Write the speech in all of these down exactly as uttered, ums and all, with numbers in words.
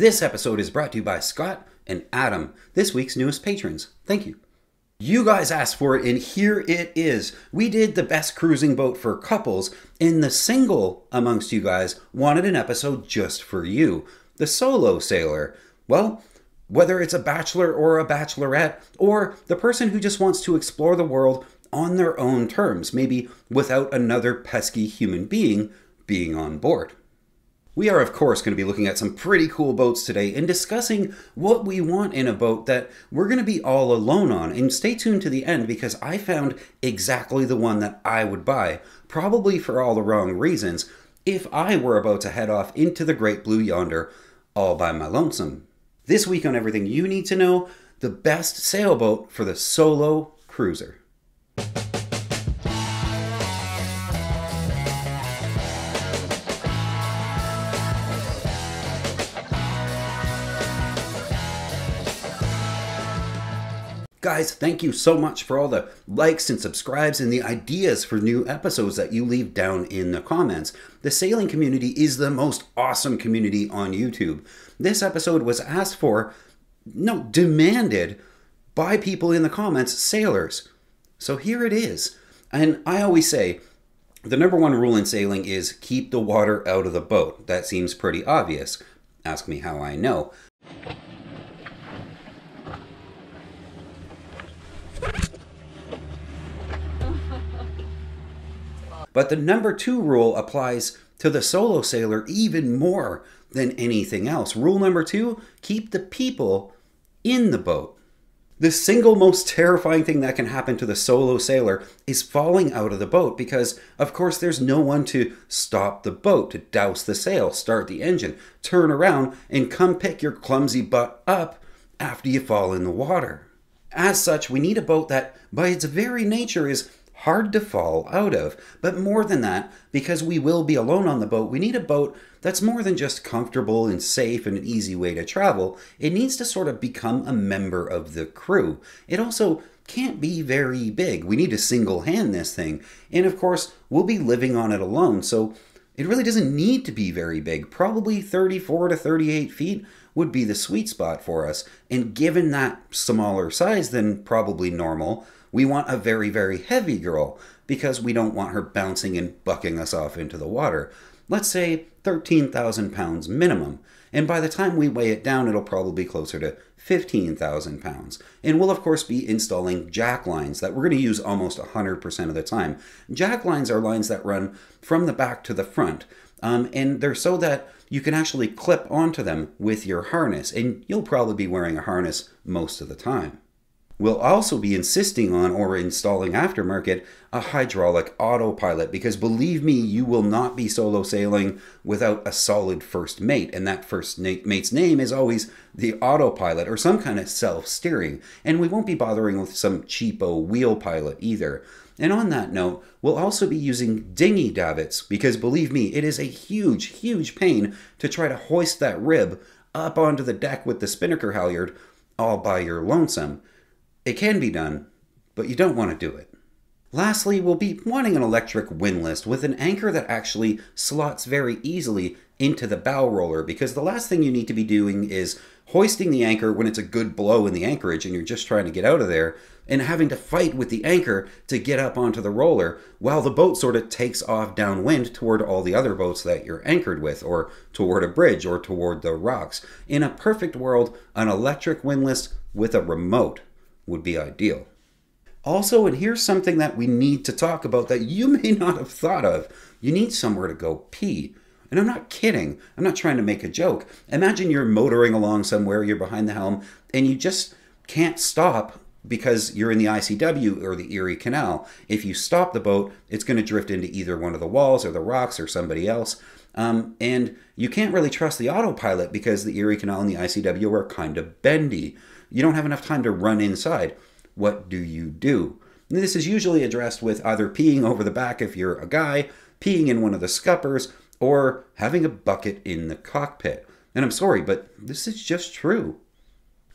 This episode is brought to you by Scott and Adam, this week's newest patrons. Thank you. You guys asked for it, and here it is. We did the best cruising boat for couples, and the single amongst you guys wanted an episode just for you. The solo sailor. Well, whether it's a bachelor or a bachelorette, or the person who just wants to explore the world on their own terms, maybe without another pesky human being being on board. We are, of course, going to be looking at some pretty cool boats today and discussing what we want in a boat that we're going to be all alone on. And stay tuned to the end because I found exactly the one that I would buy, probably for all the wrong reasons, if I were about to head off into the great blue yonder all by my lonesome. This week on Everything You Need to Know, the best sailboat for the solo cruiser. Guys, thank you so much for all the likes and subscribes and the ideas for new episodes that you leave down in the comments. The sailing community is the most awesome community on YouTube. This episode was asked for, no, demanded by people in the comments, sailors. So here it is. And I always say, the number one rule in sailing is keep the water out of the boat. That seems pretty obvious. Ask me how I know. But the number two rule applies to the solo sailor even more than anything else. Rule number two, keep the people in the boat. The single most terrifying thing that can happen to the solo sailor is falling out of the boat because, of course, there's no one to stop the boat, to douse the sail, start the engine, turn around, and come pick your clumsy butt up after you fall in the water. As such, we need a boat that, by its very nature, is hard to fall out of. But more than that, because we will be alone on the boat, we need a boat that's more than just comfortable and safe and an easy way to travel. It needs to sort of become a member of the crew. It also can't be very big. We need to single hand this thing. And of course, we'll be living on it alone. So it really doesn't need to be very big. Probably thirty-four to thirty-eight feet would be the sweet spot for us. And given that smaller size than probably normal, we want a very, very heavy girl because we don't want her bouncing and bucking us off into the water. Let's say thirteen thousand pounds minimum. And by the time we weigh it down, it'll probably be closer to fifteen thousand pounds. And we'll, of course, be installing jack lines that we're going to use almost one hundred percent of the time. Jack lines are lines that run from the back to the front. Um, and they're so that you can actually clip onto them with your harness. And you'll probably be wearing a harness most of the time. We'll also be insisting on or installing aftermarket a hydraulic autopilot because believe me, you will not be solo sailing without a solid first mate. And that first mate's name is always the autopilot or some kind of self-steering. And we won't be bothering with some cheapo wheel pilot either. And on that note, we'll also be using dinghy davits because believe me, it is a huge, huge pain to try to hoist that rib up onto the deck with the spinnaker halyard all by your lonesome. It can be done, but you don't want to do it. Lastly, we'll be wanting an electric windlass with an anchor that actually slots very easily into the bow roller because the last thing you need to be doing is hoisting the anchor when it's a good blow in the anchorage and you're just trying to get out of there and having to fight with the anchor to get up onto the roller while the boat sort of takes off downwind toward all the other boats that you're anchored with or toward a bridge or toward the rocks. In a perfect world, an electric windlass with a remote would be ideal. Also, and here's something that we need to talk about that you may not have thought of. You need somewhere to go pee. And I'm not kidding. I'm not trying to make a joke. Imagine you're motoring along somewhere, you're behind the helm, and you just can't stop because you're in the I C W or the Erie Canal. If you stop the boat, it's going to drift into either one of the walls or the rocks or somebody else. Um, and you can't really trust the autopilot because the Erie Canal and the I C W are kind of bendy. You don't have enough time to run inside. What do you do? And this is usually addressed with either peeing over the back if you're a guy, peeing in one of the scuppers, or having a bucket in the cockpit. And I'm sorry, but this is just true.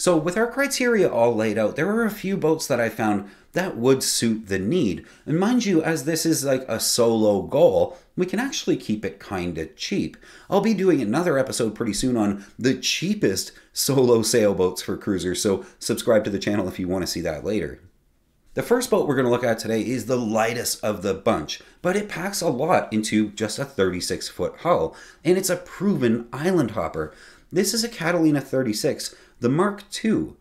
So with our criteria all laid out, there were a few boats that I found that would suit the need. And mind you, as this is like a solo goal, we can actually keep it kind of cheap. I'll be doing another episode pretty soon on the cheapest solo sailboats for cruisers, so subscribe to the channel if you want to see that later. The first boat we're going to look at today is the lightest of the bunch, but it packs a lot into just a thirty-six foot hull, and it's a proven island hopper. This is a Catalina thirty-six, the Mark two.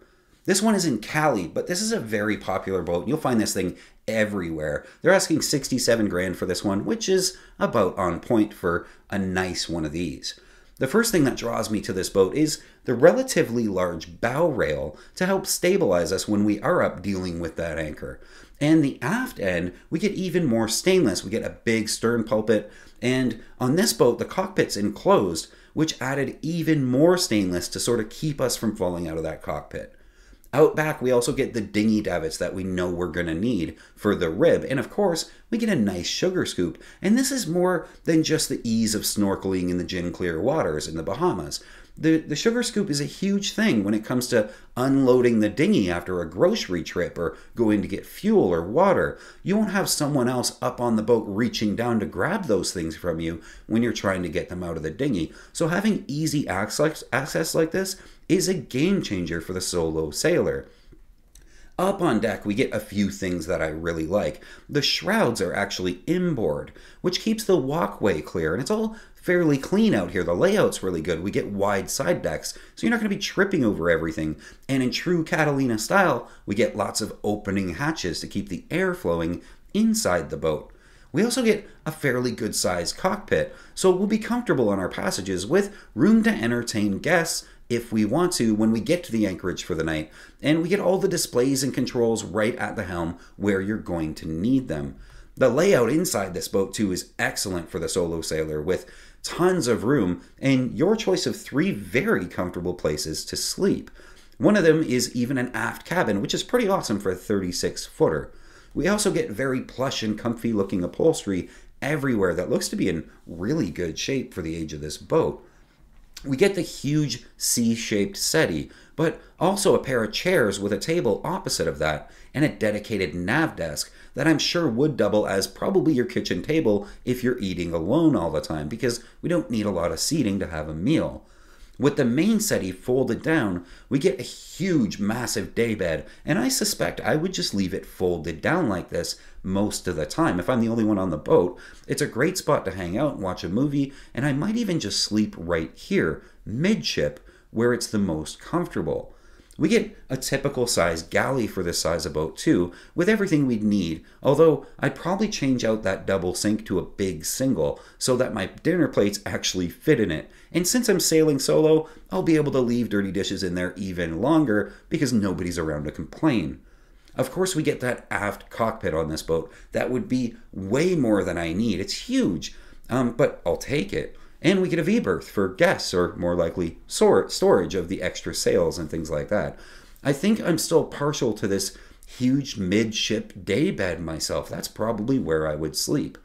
This one is in Cali, but this is a very popular boat. You'll find this thing everywhere. They're asking sixty-seven grand for this one, which is about on point for a nice one of these. The first thing that draws me to this boat is the relatively large bow rail to help stabilize us when we are up dealing with that anchor. And the aft end, we get even more stainless. We get a big stern pulpit, and on this boat, the cockpit's enclosed, which added even more stainless to sort of keep us from falling out of that cockpit. Out back, we also get the dinghy davits that we know we're going to need for the rib, and of course, we get a nice sugar scoop. And this is more than just the ease of snorkeling in the gin clear waters in the Bahamas. The, the sugar scoop is a huge thing when it comes to unloading the dinghy after a grocery trip or going to get fuel or water. You won't have someone else up on the boat reaching down to grab those things from you when you're trying to get them out of the dinghy. So having easy access, access like this is a game changer for the solo sailor. Up on deck, we get a few things that I really like. The shrouds are actually inboard, which keeps the walkway clear, and it's all fairly clean out here. The layout's really good. We get wide side decks, so you're not going to be tripping over everything. And in true Catalina style, we get lots of opening hatches to keep the air flowing inside the boat. We also get a fairly good-sized cockpit, so we'll be comfortable on our passages with room to entertain guests if we want to when we get to the anchorage for the night, and we get all the displays and controls right at the helm where you're going to need them. The layout inside this boat too is excellent for the solo sailor, with tons of room and your choice of three very comfortable places to sleep. One of them is even an aft cabin, which is pretty awesome for a thirty-six footer. We also get very plush and comfy looking upholstery everywhere that looks to be in really good shape for the age of this boat. We get the huge C-shaped settee, but also a pair of chairs with a table opposite of that, and a dedicated nav desk that I'm sure would double as probably your kitchen table if you're eating alone all the time, because we don't need a lot of seating to have a meal. With the main settee folded down, we get a huge, massive daybed, and I suspect I would just leave it folded down like this most of the time. If I'm the only one on the boat, it's a great spot to hang out and watch a movie, and I might even just sleep right here, midship, where it's the most comfortable. We get a typical size galley for this size of boat too, with everything we'd need, although I'd probably change out that double sink to a big single so that my dinner plates actually fit in it. And since I'm sailing solo, I'll be able to leave dirty dishes in there even longer because nobody's around to complain. Of course, we get that aft cockpit on this boat. That would be way more than I need. It's huge, um, but I'll take it. And we get a V berth for guests, or more likely storage of the extra sails and things like that. I think I'm still partial to this huge midship daybed myself. That's probably where I would sleep.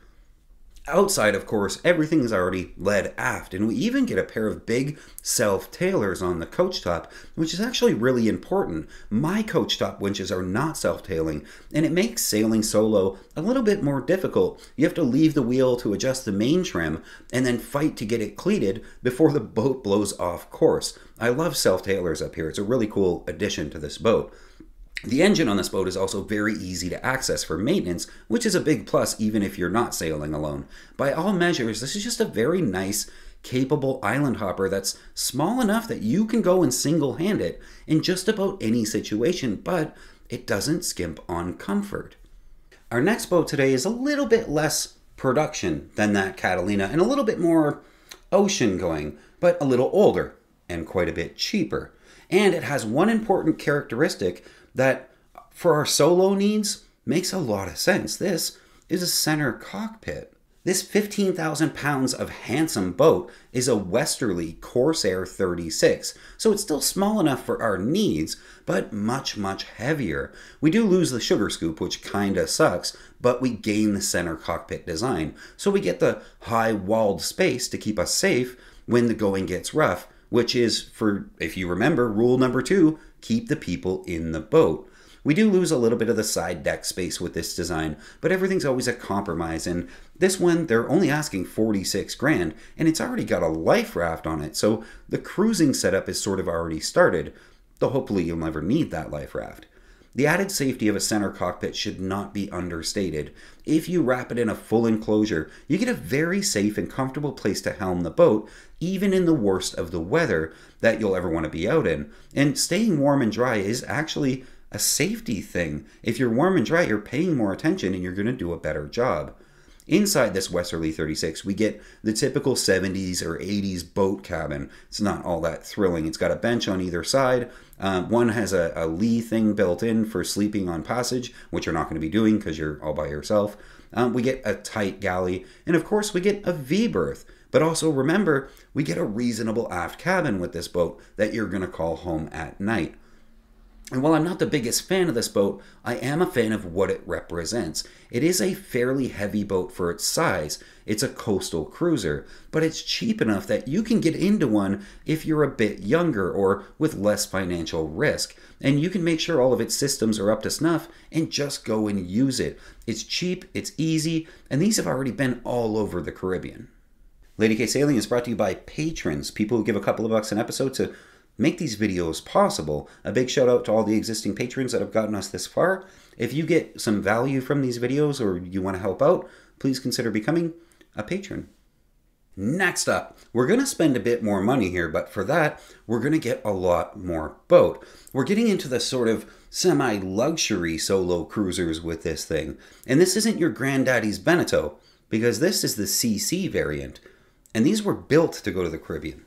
Outside, of course, everything is already led aft, and we even get a pair of big self-tailers on the coach top, which is actually really important. My coach top winches are not self-tailing, and it makes sailing solo a little bit more difficult. You have to leave the wheel to adjust the main trim, and then fight to get it cleated before the boat blows off course. I love self-tailers up here. It's a really cool addition to this boat. The engine on this boat is also very easy to access for maintenance, which is a big plus even if you're not sailing alone. By all measures, this is just a very nice, capable island hopper that's small enough that you can go and single-hand it in just about any situation, but it doesn't skimp on comfort. Our next boat today is a little bit less production than that Catalina and a little bit more ocean-going, but a little older and quite a bit cheaper. And it has one important characteristic that, for our solo needs, makes a lot of sense. This is a center cockpit. This fifteen thousand pounds of handsome boat is a Westerly Corsair thirty-six, so it's still small enough for our needs, but much, much heavier. We do lose the sugar scoop, which kinda sucks, but we gain the center cockpit design, so we get the high-walled space to keep us safe when the going gets rough, which is, for, if you remember, rule number two, keep the people in the boat. We do lose a little bit of the side deck space with this design, but everything's always a compromise. And this one, they're only asking forty-six grand, and it's already got a life raft on it. So the cruising setup is sort of already started, though hopefully you'll never need that life raft. The added safety of a center cockpit should not be understated. If you wrap it in a full enclosure, you get a very safe and comfortable place to helm the boat, even in the worst of the weather that you'll ever want to be out in. And staying warm and dry is actually a safety thing. If you're warm and dry, you're paying more attention and you're going to do a better job. Inside this Westerly thirty-six, we get the typical seventies or eighties boat cabin. It's not all that thrilling. It's got a bench on either side. Um, one has a, a lee thing built in for sleeping on passage, which you're not going to be doing because you're all by yourself. Um, we get a tight galley. And of course, we get a V berth. But also remember, we get a reasonable aft cabin with this boat that you're going to call home at night. And while I'm not the biggest fan of this boat, I am a fan of what it represents. It is a fairly heavy boat for its size. It's a coastal cruiser, but it's cheap enough that you can get into one if you're a bit younger or with less financial risk. And you can make sure all of its systems are up to snuff and just go and use it. It's cheap, it's easy, and these have already been all over the Caribbean. Lady K Sailing is brought to you by patrons, people who give a couple of bucks an episode to make these videos possible. A big shout out to all the existing patrons that have gotten us this far. If you get some value from these videos or you want to help out, please consider becoming a patron. Next up, we're going to spend a bit more money here, but for that, we're going to get a lot more boat. We're getting into the sort of semi-luxury solo cruisers with this thing. And this isn't your granddaddy's Beneteau, because this is the C C variant. And these were built to go to the Caribbean.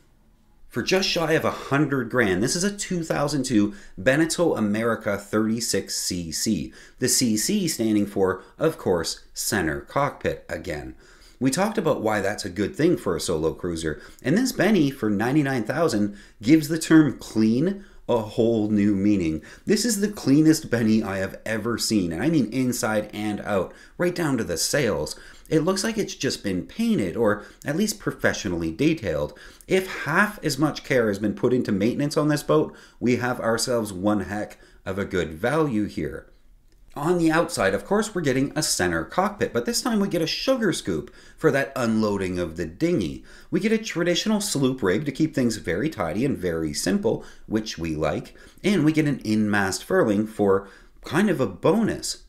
For just shy of a hundred grand, this is a two thousand two Beneteau America thirty-six C C. The C C standing for, of course, center cockpit again. We talked about why that's a good thing for a solo cruiser, and this Benny for ninety-nine thousand gives the term clean a whole new meaning. This is the cleanest Benny I have ever seen, and I mean inside and out, right down to the sails. It looks like it's just been painted, or at least professionally detailed. If half as much care has been put into maintenance on this boat, we have ourselves one heck of a good value here. On the outside, of course, we're getting a center cockpit, but this time we get a sugar scoop for that unloading of the dinghy. We get a traditional sloop rig to keep things very tidy and very simple, which we like, and we get an in-mast furling for kind of a bonus.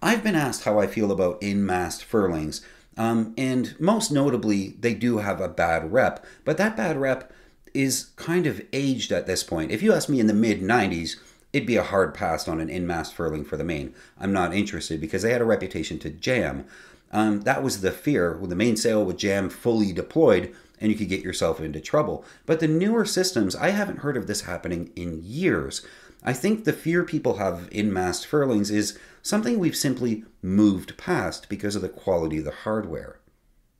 I've been asked how I feel about in-mast furlings, um, and most notably, they do have a bad rep, but that bad rep is kind of aged at this point. If you ask me in the mid nineties, it'd be a hard pass on an in-mast furling for the main. I'm not interested because they had a reputation to jam. Um, that was the fear. Well, the mainsail would jam fully deployed and you could get yourself into trouble. But the newer systems, I haven't heard of this happening in years. I think the fear people have of in-mast furlings is something we've simply moved past because of the quality of the hardware.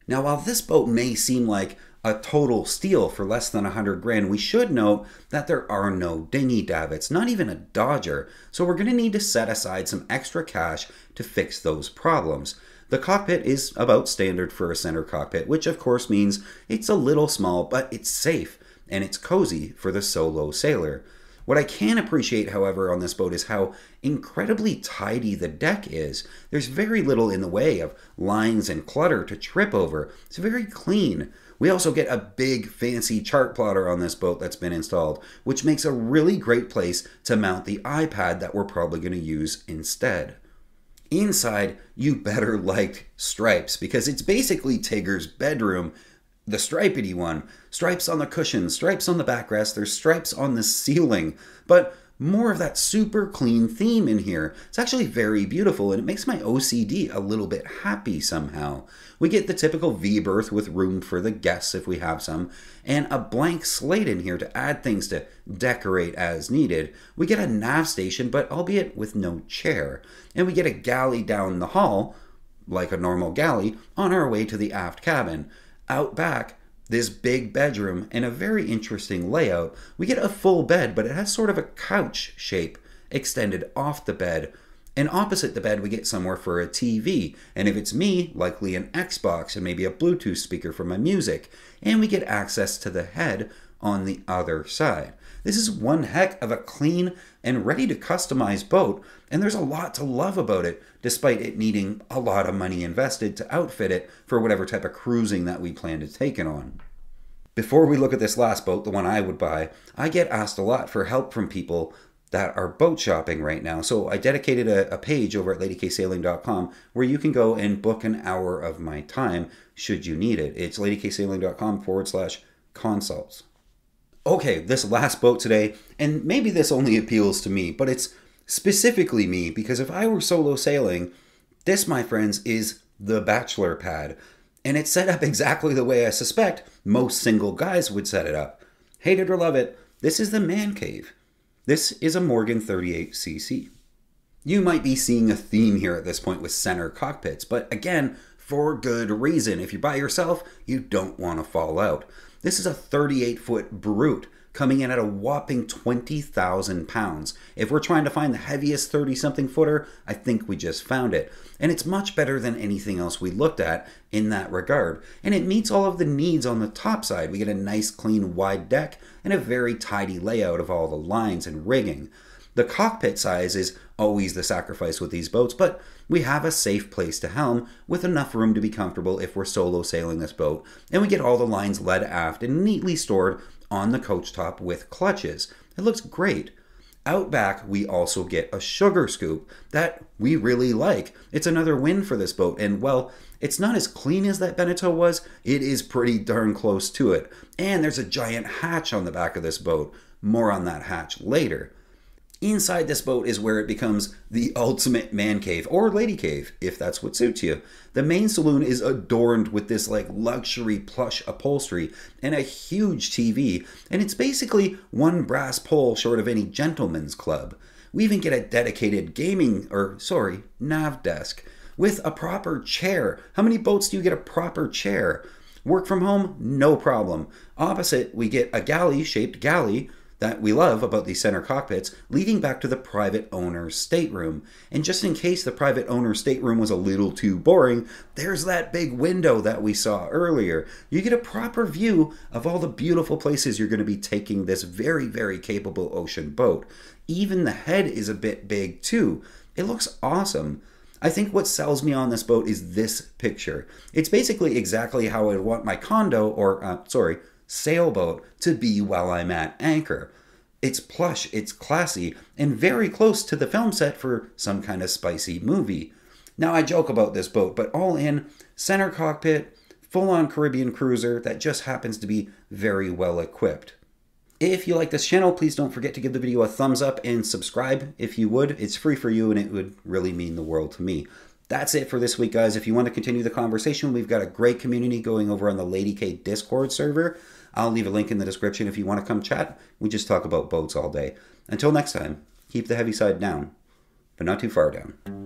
Now, while this boat may seem like a total steal for less than a hundred grand, we should note that there are no dinghy davits, not even a Dodger, so we're going to need to set aside some extra cash to fix those problems. The cockpit is about standard for a center cockpit, which of course means it's a little small, but it's safe and it's cozy for the solo sailor. What I can appreciate, however, on this boat is how incredibly tidy the deck is. There's very little in the way of lines and clutter to trip over. It's very clean. We also get a big fancy chart plotter on this boat that's been installed, which makes a really great place to mount the iPad that we're probably going to use instead. Inside, you better liked stripes, because it's basically Tigger's bedroom. The stripedy one. Stripes on the cushions, stripes on the backrest, there's stripes on the ceiling, but more of that super clean theme in here. It's actually very beautiful and it makes my O C D a little bit happy somehow. We get the typical V berth with room for the guests if we have some, and a blank slate in here to add things to decorate as needed. We get a nav station, but albeit with no chair, and we get a galley down the hall, like a normal galley, on our way to the aft cabin. Out back, this big bedroom and a very interesting layout. We get a full bed, but it has sort of a couch shape extended off the bed. And opposite the bed, we get somewhere for a T V. And if it's me, likely an Xbox and maybe a Bluetooth speaker for my music. And we get access to the head, on the other side. This is one heck of a clean and ready to customize boat, and there's a lot to love about it, despite it needing a lot of money invested to outfit it for whatever type of cruising that we plan to take it on. Before we look at this last boat, the one I would buy, I get asked a lot for help from people that are boat shopping right now. So I dedicated a, a page over at lady k sailing dot com where you can go and book an hour of my time should you need it. It's lady k sailing dot com forward slash consults. Okay, this last boat today, and maybe this only appeals to me, but it's specifically me, because if I were solo sailing, this, my friends, is the bachelor pad. And it's set up exactly the way I suspect most single guys would set it up. Hate it or love it, this is the man cave. This is a Morgan thirty-eight C C. You might be seeing a theme here at this point with center cockpits, but again, for good reason. If you're by yourself, you don't want to fall out. This is a thirty-eight foot brute coming in at a whopping twenty thousand pounds. If we're trying to find the heaviest thirty something footer, I think we just found it. And it's much better than anything else we looked at in that regard. And it meets all of the needs on the top side. We get a nice clean wide deck and a very tidy layout of all the lines and rigging. The cockpit size is always the sacrifice with these boats, but we have a safe place to helm with enough room to be comfortable if we're solo sailing this boat, and we get all the lines led aft and neatly stored on the coach top with clutches. It looks great. Out back, we also get a sugar scoop that we really like. It's another win for this boat, and well, it's not as clean as that Beneteau was. It is pretty darn close to it. And there's a giant hatch on the back of this boat. More on that hatch later. Inside this boat is where it becomes the ultimate man cave, or lady cave, if that's what suits you. The main saloon is adorned with this like luxury plush upholstery and a huge T V, and it's basically one brass pole short of any gentleman's club. We even get a dedicated gaming, or sorry, nav desk, with a proper chair. How many boats do you get a proper chair? Work from home, no problem. Opposite, we get a galley-shaped galley, that we love about these center cockpits, leading back to the private owner's stateroom. And just in case the private owner's stateroom was a little too boring, there's that big window that we saw earlier. You get a proper view of all the beautiful places you're going to be taking this very, very capable ocean boat. Even the head is a bit big too. It looks awesome. I think what sells me on this boat is this picture. It's basically exactly how I'd want my condo, or uh, sorry, sailboat to be while I'm at anchor. It's plush, it's classy, and very close to the film set for some kind of spicy movie. Now I joke about this boat, but all in, center cockpit, full-on Caribbean cruiser that just happens to be very well equipped. If you like this channel, please don't forget to give the video a thumbs up and subscribe if you would. It's free for you and it would really mean the world to me. That's it for this week, guys. If you want to continue the conversation, we've got a great community going over on the Lady K Discord server. I'll leave a link in the description if you want to come chat. We just talk about boats all day. Until next time, keep the heavy side down, but not too far down.